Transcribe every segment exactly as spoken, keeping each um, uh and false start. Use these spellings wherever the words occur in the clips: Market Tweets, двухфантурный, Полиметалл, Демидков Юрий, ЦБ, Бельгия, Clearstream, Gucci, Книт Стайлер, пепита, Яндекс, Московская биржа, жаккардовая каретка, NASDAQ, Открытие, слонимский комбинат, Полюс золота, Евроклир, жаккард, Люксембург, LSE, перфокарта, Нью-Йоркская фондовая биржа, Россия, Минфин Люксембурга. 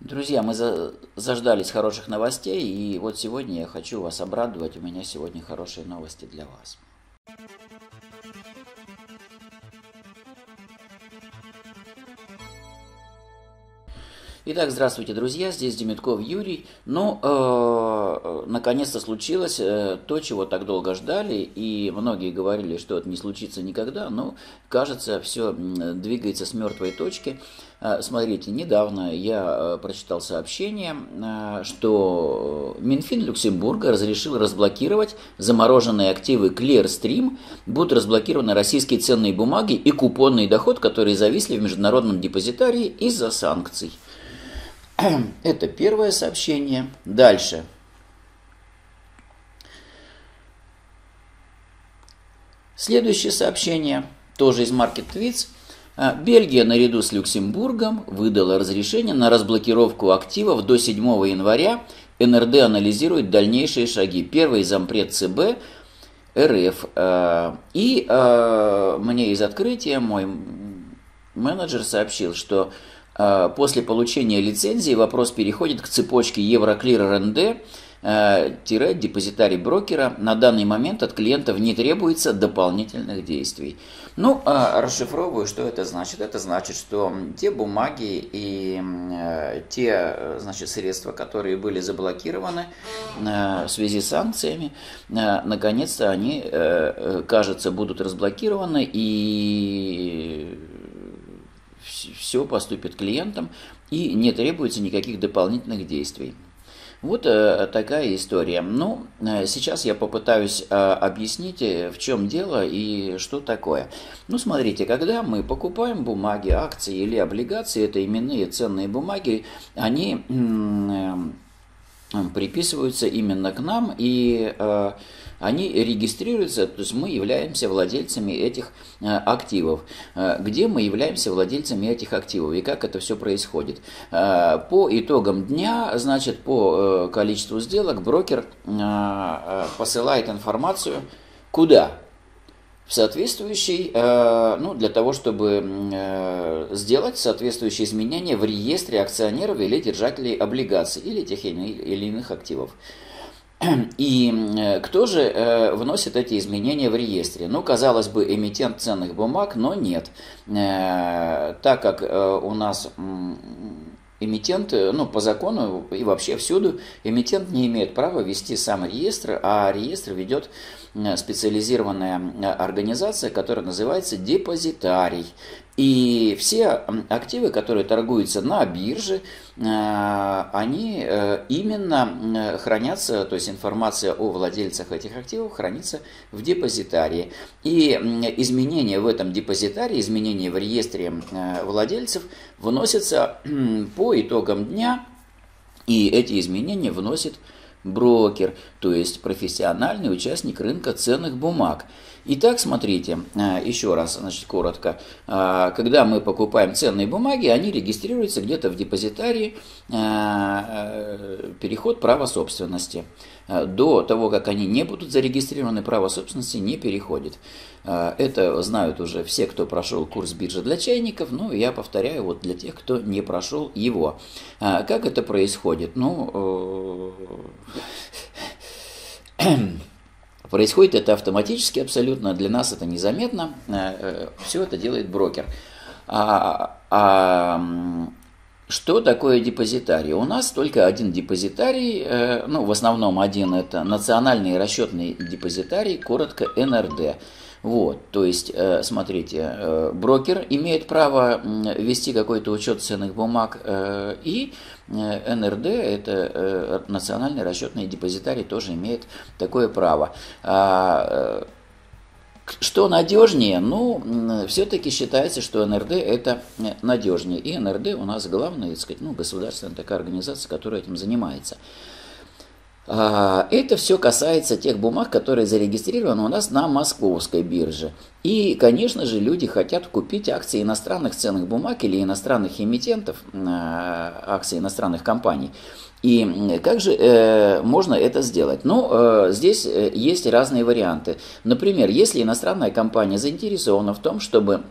Друзья, мы за... заждались хороших новостей, и вот сегодня я хочу вас обрадовать. У меня сегодня хорошие новости для вас. Итак, здравствуйте, друзья, здесь Демидков Юрий. Ну, э, наконец-то случилось э, то, чего так долго ждали, и многие говорили, что это не случится никогда, но, кажется, все двигается с мертвой точки. Э, смотрите, недавно я э, прочитал сообщение, э, что Минфин Люксембурга разрешил разблокировать замороженные активы Clearstream, будут разблокированы российские ценные бумаги и купонный доход, которые зависли в международном депозитарии из-за санкций. Это первое сообщение. Дальше. Следующее сообщение, тоже из Market Tweets. Бельгия наряду с Люксембургом выдала разрешение на разблокировку активов до седьмого января. эн эр дэ анализирует дальнейшие шаги. Первый зампред ЦБ эр эф. И мне из открытия мой менеджер сообщил, что после получения лицензии вопрос переходит к цепочке Евроклир эн эр дэ-депозитарий брокера. На данный момент от клиентов не требуется дополнительных действий. Ну, расшифровываю, что это значит. Это значит, что те бумаги и те, значит, средства, которые были заблокированы в связи с санкциями, наконец-то они, кажется, будут разблокированы и... все поступит клиентам, и не требуется никаких дополнительных действий. Вот такая история. Ну, сейчас я попытаюсь объяснить, в чем дело и что такое. Ну, смотрите, когда мы покупаем бумаги, акции или облигации, это именные ценные бумаги, они приписываются именно к нам, и э, они регистрируются, то есть мы являемся владельцами этих э, активов. Э, где мы являемся владельцами этих активов и как это все происходит? Э, по итогам дня, значит, по э, количеству сделок брокер э, посылает информацию куда? В соответствующий, э, ну, для того, чтобы э, сделать соответствующие изменения в реестре акционеров или держателей облигаций, или тех или иных активов. И кто же э, вносит эти изменения в реестре? Ну, казалось бы, эмитент ценных бумаг, но нет. Э, так как э, у нас... Э, Эмитент, ну, по закону и вообще всюду, эмитент не имеет права вести сам реестр, а реестр ведет специализированная организация, которая называется депозитарий. И все активы, которые торгуются на бирже, они именно хранятся, то есть информация о владельцах этих активов хранится в депозитарии. И изменения в этом депозитарии, изменения в реестре владельцев вносятся по итогам дня, и эти изменения вносит брокер, то есть профессиональный участник рынка ценных бумаг. Итак, смотрите, еще раз, значит, коротко. Когда мы покупаем ценные бумаги, они регистрируются где-то в депозитарии, переход права собственности. До того, как они не будут зарегистрированы, право собственности не переходит. Это знают уже все, кто прошел курс биржи для чайников, но я повторяю, вот для тех, кто не прошел его. Как это происходит? Ну... Происходит это автоматически абсолютно, для нас это незаметно, все это делает брокер. А, а что такое депозитарий? У нас только один депозитарий, ну в основном один, это национальный расчетный депозитарий, коротко эн эр дэ. Вот, то есть, смотрите, брокер имеет право вести какой-то учет ценных бумаг, и эн эр дэ, это национальный расчетный депозитарий, тоже имеет такое право. Что надежнее? Ну, все-таки считается, что эн эр дэ это надежнее. И эн эр дэ у нас главная, так сказать, ну, государственная такая организация, которая этим занимается. Это все касается тех бумаг, которые зарегистрированы у нас на Московской бирже. И, конечно же, люди хотят купить акции иностранных ценных бумаг или иностранных эмитентов, акции иностранных компаний. И как же э, можно это сделать? Ну, э, здесь есть разные варианты. Например, если иностранная компания заинтересована в том, чтобы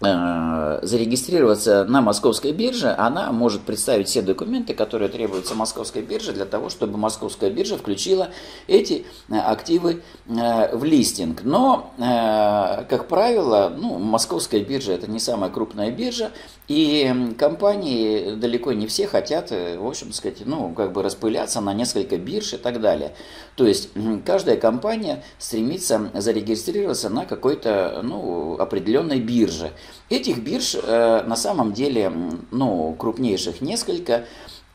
зарегистрироваться на Московской бирже, она может представить все документы, которые требуются Московской бирже, для того, чтобы Московская биржа включила эти активы в листинг. Но, как правило, ну, Московская биржа – это не самая крупная биржа, и компании далеко не все хотят, в общем, сказать, ну, как бы распыляться на несколько бирж и так далее. То есть, каждая компания стремится зарегистрироваться на какой-то, ну, определенной бирже. Этих бирж э, на самом деле, ну, крупнейших несколько,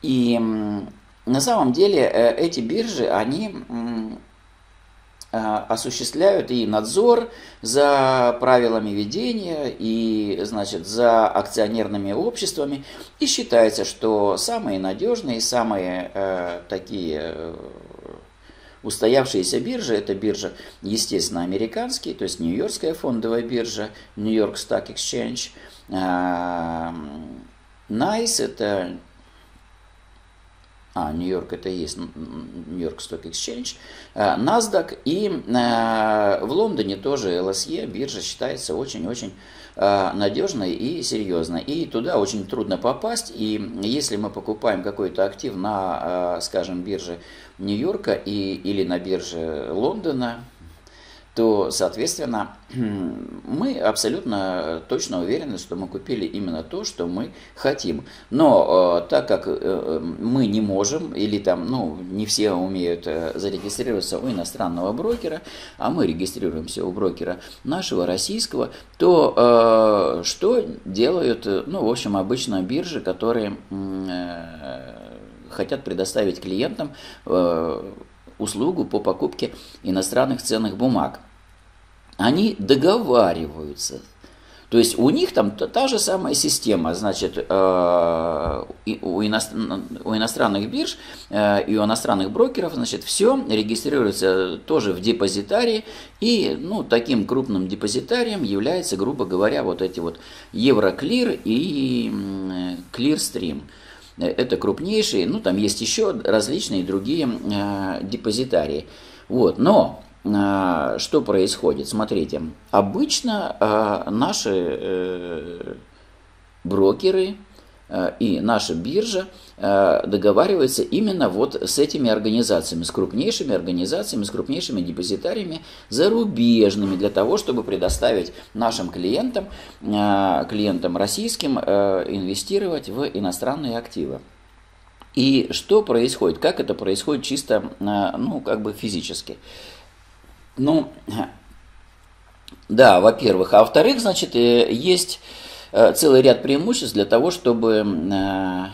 и на самом деле э, эти биржи, они э, осуществляют и надзор за правилами ведения, и, значит, за акционерными обществами, и считается, что самые надежные, самые э, такие... Э, устоявшиеся биржи, это биржи, естественно, американские, то есть Нью-Йоркская фондовая биржа, Нью-Йорк Stock Exchange, найс, это... А, Нью-Йорк это и есть, Нью-Йорк Stock Exchange, NASDAQ, и в Лондоне тоже эл эс и биржа считается очень-очень надежной и серьезной. И туда очень трудно попасть, и если мы покупаем какой-то актив на, скажем, бирже Нью-Йорка и, или на бирже Лондона, то, соответственно, мы абсолютно точно уверены, что мы купили именно то, что мы хотим. Но э, так как э, мы не можем, или там, ну, не все умеют э, зарегистрироваться у иностранного брокера, а мы регистрируемся у брокера нашего, российского, то э, что делают, ну, в общем, обычно биржи, которые э, хотят предоставить клиентам э, услугу по покупке иностранных ценных бумаг. Они договариваются. То есть у них там та же самая система, значит, у иностранных бирж и у иностранных брокеров, значит, все регистрируется тоже в депозитарии, и, ну, таким крупным депозитарием является, грубо говоря, вот эти вот Евроклир и Clearstream. Это крупнейшие, ну, там есть еще различные другие э, депозитарии. Вот, но э, что происходит? Смотрите, обычно э, наши э, брокеры э, и наша биржа э, договариваются именно вот с этими организациями, с крупнейшими организациями, с крупнейшими депозитариями зарубежными, для того, чтобы предоставить нашим клиентам, э, клиентам российским э, инвестировать в иностранные активы. И что происходит? Как это происходит чисто, ну, как бы физически? Ну, да, во-первых. А во-вторых, значит, есть целый ряд преимуществ для того, чтобы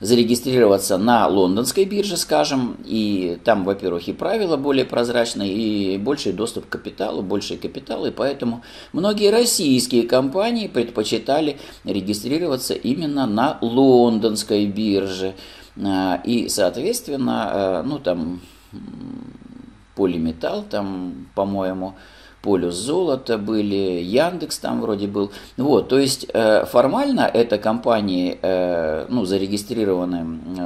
зарегистрироваться на лондонской бирже, скажем, и там, во-первых, и правила более прозрачные, и больший доступ к капиталу, большие капиталы, поэтому многие российские компании предпочитали регистрироваться именно на лондонской бирже, и, соответственно, ну, там, Полиметалл, там, по-моему, Полюс золота были, Яндекс там вроде был. Вот, то есть формально это компании, ну, зарегистрированы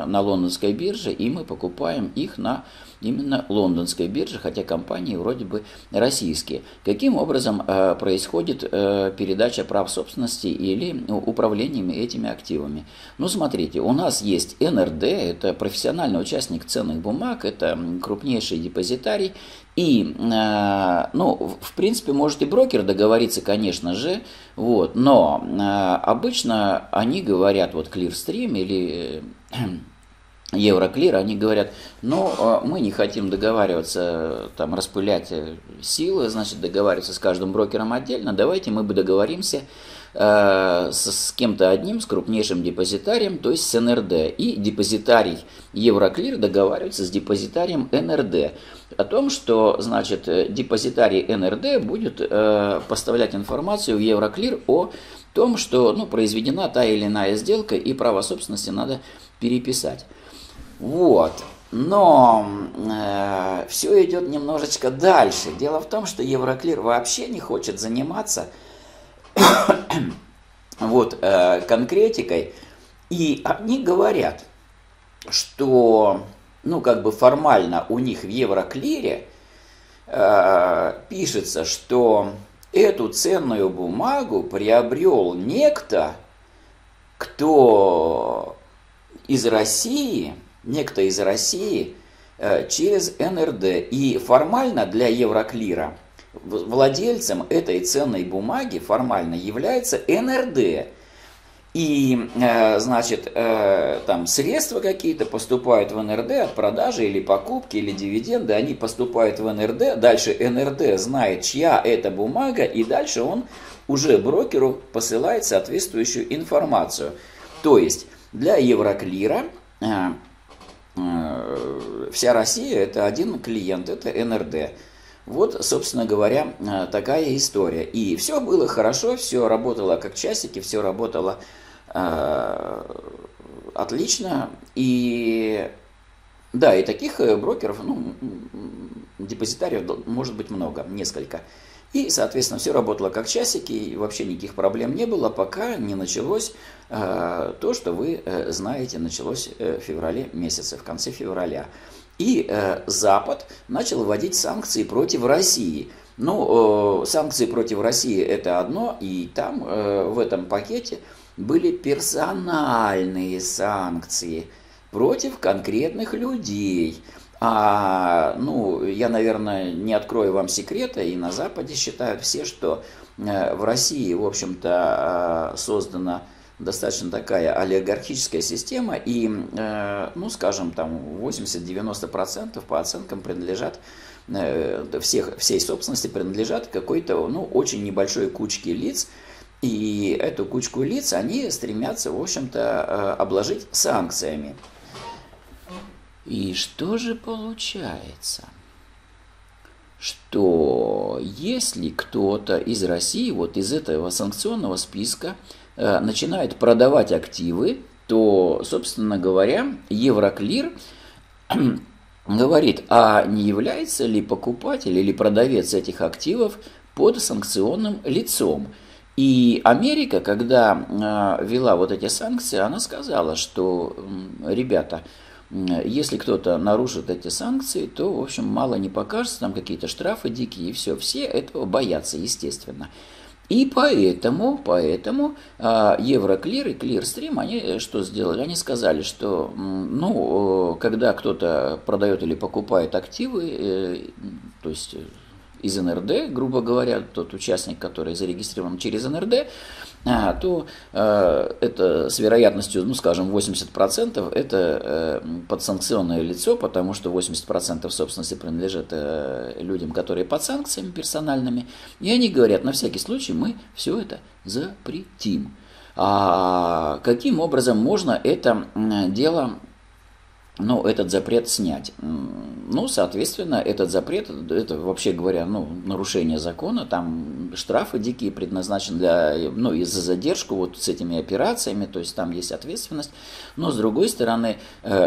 на лондонской бирже, и мы покупаем их на именно лондонской бирже, хотя компании вроде бы российские. Каким образом происходит передача прав собственности или управление этими активами? Ну, смотрите, у нас есть эн эр дэ, это профессиональный участник ценных бумаг, это крупнейший депозитарий, и, ну, в принципе, может и брокер договориться, конечно же, вот, но обычно они говорят, вот, Clearstream или Евроклир, они говорят, но мы не хотим договариваться, там, распылять силы, значит, договариваться с каждым брокером отдельно, давайте мы бы договоримся э, с, с кем-то одним, с крупнейшим депозитарием, то есть с эн эр дэ. И депозитарий Евроклир договаривается с депозитарием эн эр дэ о том, что, значит, депозитарий эн эр дэ будет э, поставлять информацию в Евроклир о том, что, ну, произведена та или иная сделка, и право собственности надо переписать. Вот, но э, все идет немножечко дальше. Дело в том, что Евроклир вообще не хочет заниматься вот, э, конкретикой. И они говорят, что, ну, как бы формально у них в Евроклире э, пишется, что эту ценную бумагу приобрел некто, кто из России, некто из России через эн эр дэ. И формально для Евроклира владельцем этой ценной бумаги формально является эн эр дэ. И, значит, там средства какие-то поступают в эн эр дэ от продажи или покупки, или дивиденды, они поступают в эн эр дэ, дальше эн эр дэ знает, чья это бумага, и дальше он уже брокеру посылает соответствующую информацию. То есть для Евроклира вся Россия – это один клиент, это эн эр дэ. Вот, собственно говоря, такая история. И все было хорошо, все работало как часики, все работало э, отлично. И да, и таких брокеров, ну, депозитариев может быть много, несколько. И, соответственно, все работало как часики, и вообще никаких проблем не было, пока не началось э, то, что вы э, знаете, началось в феврале месяце, в конце февраля. И э, Запад начал вводить санкции против России. Ну, э, санкции против России – это одно, и там э, в этом пакете были персональные санкции против конкретных людей. А, ну, я, наверное, не открою вам секрета, и на Западе считают все, что э, в России, в общем-то, э, создана достаточно такая олигархическая система, и, э, ну, скажем, там восемьдесят-девяносто процентов по оценкам принадлежат, э, всех, всей собственности принадлежат какой-то, ну, очень небольшой кучке лиц, и эту кучку лиц они стремятся, в общем-то, э, обложить санкциями. И что же получается? Что если кто-то из России, вот из этого санкционного списка, начинает продавать активы, то, собственно говоря, Евроклир говорит, а не является ли покупатель или продавец этих активов под санкционным лицом. И Америка, когда вела вот эти санкции, она сказала, что, ребята, если кто-то нарушит эти санкции, то, в общем, мало не покажется, там какие-то штрафы дикие, и все. Все этого боятся, естественно. И поэтому, поэтому Евроклир и Clearstream, они что сделали? Они сказали, что, ну, когда кто-то продает или покупает активы, то есть из эн эр дэ, грубо говоря, тот участник, который зарегистрирован через эн эр дэ, то это с вероятностью, ну, скажем, восемьдесят процентов это подсанкционное лицо, потому что восемьдесят процентов собственности принадлежит людям, которые под санкциями персональными, и они говорят, на всякий случай мы все это запретим. А каким образом можно это дело, ну, этот запрет снять? Ну, соответственно, этот запрет, это вообще говоря, ну, нарушение закона, там штрафы дикие предназначены для, ну, и за задержку вот с этими операциями, то есть там есть ответственность, но с другой стороны,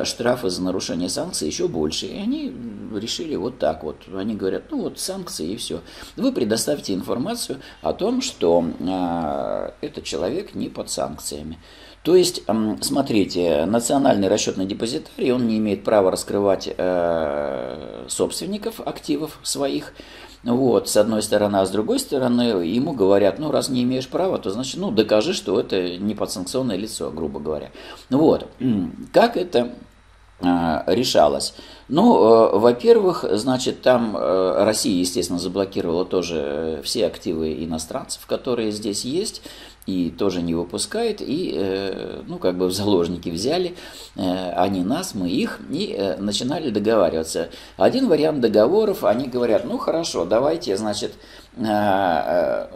штрафы за нарушение санкций еще больше, и они решили вот так вот, они говорят, ну, вот санкции и все. Вы предоставьте информацию о том, что э, этот человек не под санкциями. То есть, смотрите, национальный расчетный депозитарий, он не имеет права раскрывать э, собственников активов своих, вот, с одной стороны, а с другой стороны, ему говорят, ну, раз не имеешь права, то, значит, ну, докажи, что это не подсанкционное лицо, грубо говоря. Вот, как это э, решалось? Ну, э, во-первых, значит, там э, Россия, естественно, заблокировала тоже все активы иностранцев, которые здесь есть, и тоже не выпускает, и, ну, как бы в заложники взяли, они нас, мы их, и начинали договариваться. Один вариант договоров, они говорят, ну, хорошо, давайте, значит, те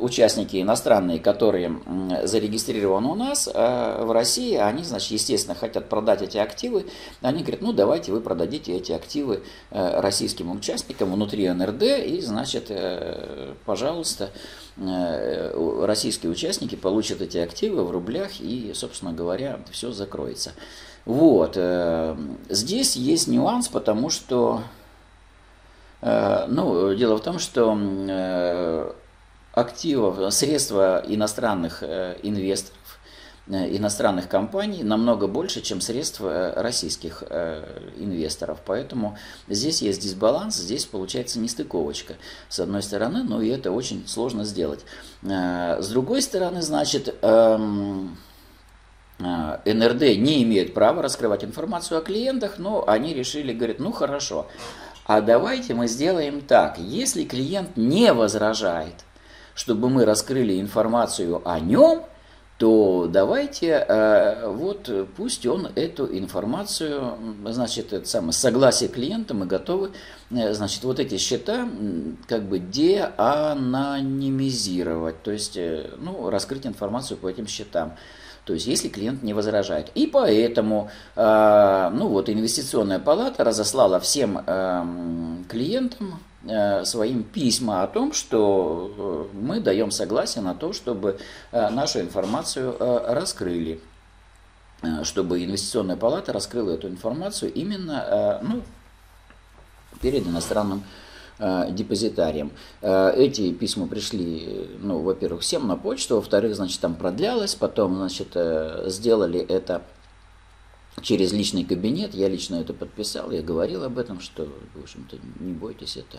участники иностранные, которые зарегистрированы у нас в России, они, значит, естественно, хотят продать эти активы, они говорят, ну, давайте вы продадите эти активы российским участникам внутри эн эр дэ, и, значит, пожалуйста, российские участники получат эти активы в рублях, и, собственно говоря, все закроется. Вот. Здесь есть нюанс, потому что, ну, дело в том, что активов, средства иностранных инвесторов иностранных компаний намного больше, чем средств российских инвесторов. Поэтому здесь есть дисбаланс, здесь получается нестыковочка, с одной стороны, но ну и это очень сложно сделать. С другой стороны, значит, эн эр дэ не имеет права раскрывать информацию о клиентах, но они решили, говорят, ну хорошо, а давайте мы сделаем так, если клиент не возражает, чтобы мы раскрыли информацию о нем, то давайте, вот пусть он эту информацию, значит, это самое, согласие клиента, мы готовы, значит, вот эти счета как бы деанонимизировать, то есть, ну, раскрыть информацию по этим счетам. То есть, если клиент не возражает. И поэтому, ну вот, инвестиционная палата разослала всем клиентам своим письма о том, что мы даем согласие на то, чтобы нашу информацию раскрыли, чтобы инвестиционная палата раскрыла эту информацию именно, ну, перед иностранным депозитарием. Эти письма пришли, ну, во-первых, всем на почту, во-вторых, значит, там продлялось, потом, значит, сделали это через личный кабинет, я лично это подписал, я говорил об этом, что, в общем-то, не бойтесь, это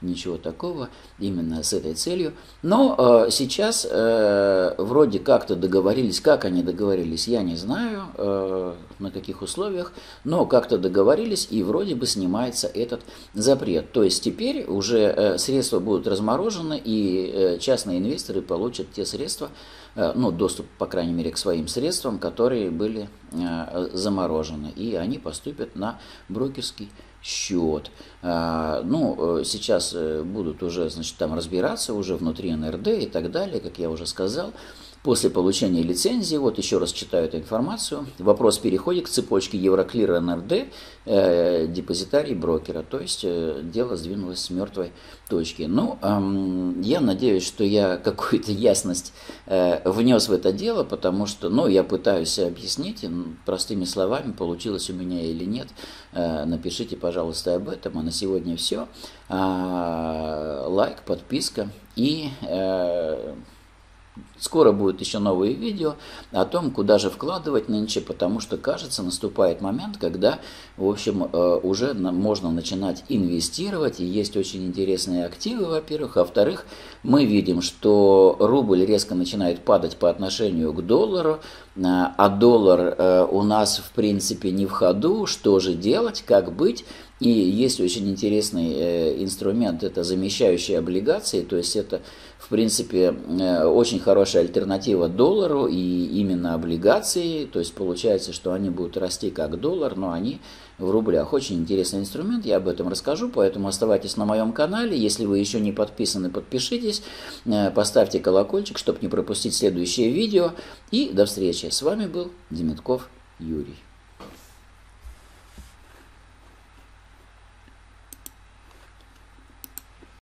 ничего такого, именно с этой целью. Но э, сейчас э, вроде как-то договорились, как они договорились, я не знаю, э, на каких условиях, но как-то договорились, и вроде бы снимается этот запрет. То есть теперь уже э, средства будут разморожены, и э, частные инвесторы получат те средства, э, ну, доступ, по крайней мере, к своим средствам, которые были э, заморожены, и они поступят на брокерский счет. Ну, сейчас будут уже, значит, там разбираться уже внутри эн эр дэ и так далее, как я уже сказал. После получения лицензии, вот еще раз читаю эту информацию, вопрос переходит к цепочке Евроклир эн эр дэ, э, депозитарий брокера, то есть э, дело сдвинулось с мертвой точки. Ну, э, я надеюсь, что я какую-то ясность э, внес в это дело, потому что, ну, я пытаюсь объяснить, простыми словами, получилось у меня или нет, э, напишите, пожалуйста, об этом. А на сегодня все. Э, лайк, подписка и... Э, Скоро будут еще новые видео о том, куда же вкладывать нынче, потому что, кажется, наступает момент, когда, в общем, уже можно начинать инвестировать, и есть очень интересные активы, во-первых, а во-вторых, мы видим, что рубль резко начинает падать по отношению к доллару, а доллар у нас, в принципе, не в ходу, что же делать, как быть. И есть очень интересный инструмент, это замещающие облигации, то есть это, в принципе, очень хорошая альтернатива доллару и именно облигации, то есть получается, что они будут расти как доллар, но они в рублях. Очень интересный инструмент, я об этом расскажу, поэтому оставайтесь на моем канале, если вы еще не подписаны, подпишитесь, поставьте колокольчик, чтобы не пропустить следующее видео, и до встречи. С вами был Демидков Юрий.